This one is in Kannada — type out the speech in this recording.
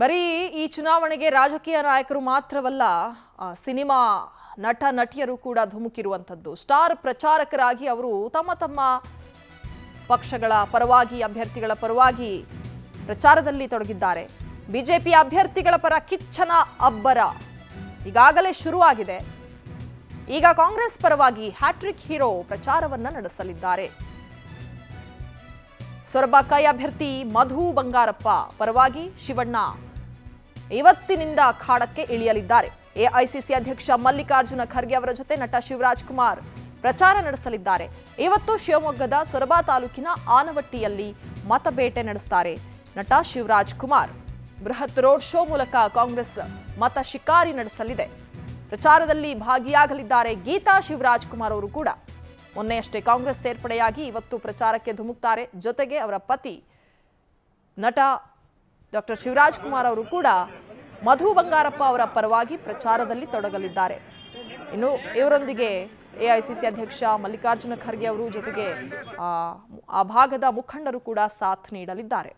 ಬರೀ ಈ ಚುನಾವಣೆಗೆ ರಾಜಕೀಯ ನಾಯಕರು ಮಾತ್ರವಲ್ಲ, ಸಿನಿಮಾ ನಟ ನಟಿಯರು ಕೂಡ ಧುಮುಕಿರುವಂತದ್ದು. ಸ್ಟಾರ್ ಪ್ರಚಾರಕರಾಗಿ ಅವರು ತಮ್ಮ ತಮ್ಮ ಪಕ್ಷಗಳ ಪರವಾಗಿ, ಅಭ್ಯರ್ಥಿಗಳ ಪರವಾಗಿ ಪ್ರಚಾರದಲ್ಲಿ ತೊಡಗಿದ್ದಾರೆ. ಬಿಜೆಪಿ ಅಭ್ಯರ್ಥಿಗಳ ಪರ ಕಿಚ್ಚನ ಅಬ್ಬರ ಈಗಾಗಲೇ ಶುರುವಾಗಿದೆ. ಈಗ ಕಾಂಗ್ರೆಸ್ ಪರವಾಗಿ ಹ್ಯಾಟ್ರಿಕ್ ಹೀರೋ ಪ್ರಚಾರವನ್ನ ನಡೆಸಲಿದ್ದಾರೆ. ಸೊರಬಕಾಯಿ ಅಭ್ಯರ್ಥಿ ಮಧು ಬಂಗಾರಪ್ಪ ಪರವಾಗಿ ಶಿವಣ್ಣ ಇವತ್ತಿನಿಂದ ಅಖಾಡಕ್ಕೆ ಇಳಿಯಲಿದ್ದಾರೆ. ಎಐಸಿಸಿ ಅಧ್ಯಕ್ಷ ಮಲ್ಲಿಕಾರ್ಜುನ ಖರ್ಗೆ ಅವರ ಜೊತೆ ನಟ ಶಿವರಾಜ್ ಕುಮಾರ್ ಪ್ರಚಾರ ನಡೆಸಲಿದ್ದಾರೆ. ಇವತ್ತು ಶಿವಮೊಗ್ಗದ ಸೊರಬ ತಾಲೂಕಿನ ಆನವಟ್ಟಿಯಲ್ಲಿ ಮತಬೇಟೆ ನಡೆಸುತ್ತಾರೆ ನಟ ಶಿವರಾಜ್ ಕುಮಾರ್. ಬೃಹತ್ ರೋಡ್ ಶೋ ಮೂಲಕ ಕಾಂಗ್ರೆಸ್ ಮತ ಶಿಕಾರಿ ನಡೆಸಲಿದೆ. ಪ್ರಚಾರದಲ್ಲಿ ಭಾಗಿಯಾಗಲಿದ್ದಾರೆ ಗೀತಾ ಶಿವರಾಜ್ ಕುಮಾರ್ ಅವರು ಕೂಡ. ಮೊನ್ನೆಯಷ್ಟೇ ಕಾಂಗ್ರೆಸ್ ಸೇರ್ಪಡೆಯಾಗಿ ಇವತ್ತು ಪ್ರಚಾರಕ್ಕೆ ಧುಮುಕ್ತಾರೆ. ಜೊತೆಗೆ ಅವರ ಪತಿ ನಟ ಡಾಕ್ಟರ್ ಶಿವರಾಜ್ ಕುಮಾರ್ ಅವರು ಕೂಡ ಮಧು ಬಂಗಾರಪ್ಪ ಅವರ ಪರವಾಗಿ ಪ್ರಚಾರದಲ್ಲಿ ತೊಡಗಲಿದ್ದಾರೆ. ಇನ್ನು ಇವರೊಂದಿಗೆ ಎಐಸಿಸಿ ಅಧ್ಯಕ್ಷ ಮಲ್ಲಿಕಾರ್ಜುನ ಖರ್ಗೆ ಅವರು, ಜೊತೆಗೆ ಆ ಭಾಗದ ಮುಖಂಡರು ಕೂಡ ಸಾಥ್ ನೀಡಲಿದ್ದಾರೆ.